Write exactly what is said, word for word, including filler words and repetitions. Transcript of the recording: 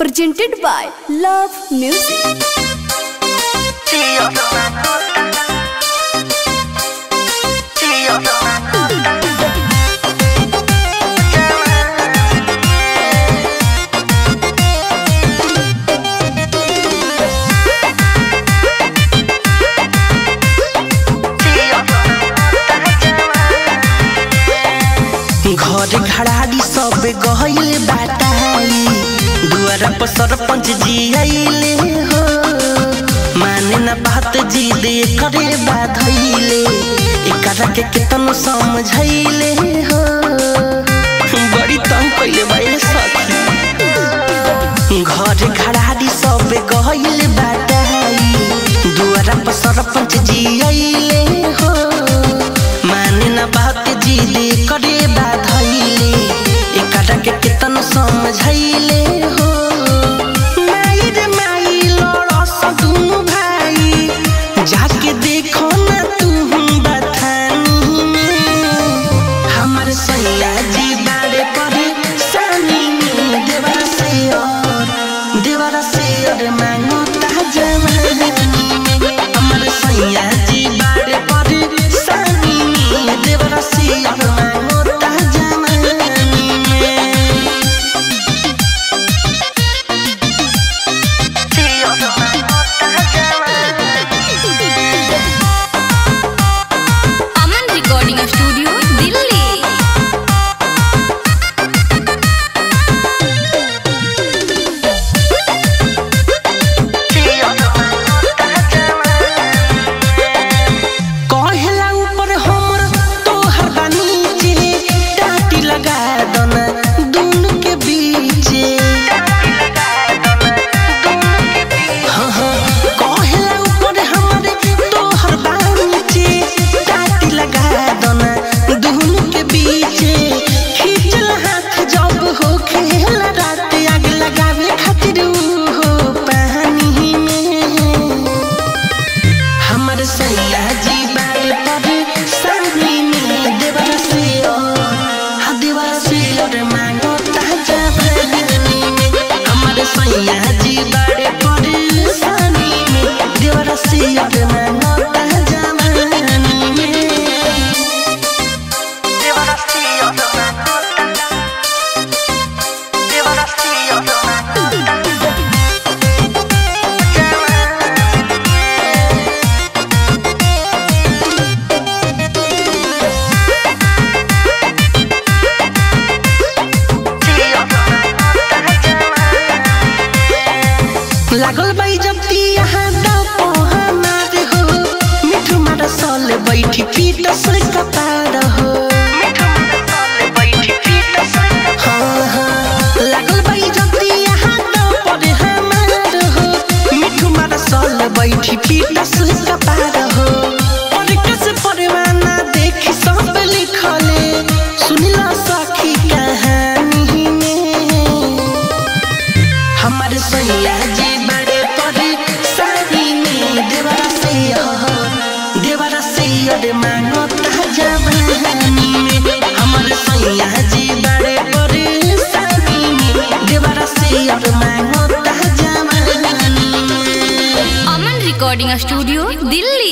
Presented by Lapalap Music. घर घराड़ी सब गहल बाटाई दुआर पर सरपंच जी आइले हो माने ना बात जी दे करे बाधैले एकरा के कितन समझैले हो बड़ी तंग कइले भाई सखी। घर घराड़ी सब गहल बाटाई दुआर पर सरपंच जी आइले हो माने ना बात जी दे करे कितन समझैले हो माई रे माई लड़स दुनु भाई जाके देखो ना तू बथानी में हमर सैया जी बारे परे सानी में देवरा सैयर देवरा सैयर मांगो ता जवानी हमर सैया जी बारे परे सानी में देवरा सैयर लागल भाई जब ती यहाँ हो मिठू मारा साल बैठी पीट से कपार हो लागल भाई जब ती यहाँ हो मिठू मारा साल बैठी पीट से कपार हो और कैसे परवाना देखी सब लिखले सुनिला साखी कहानी में हमारे सैया जी मांगो ताजा बहानी में हमर सैया जी बड़े बड़े सानी में देवरा सैयर मांगो ताजा बहानी में। Aman recording studio Delhi.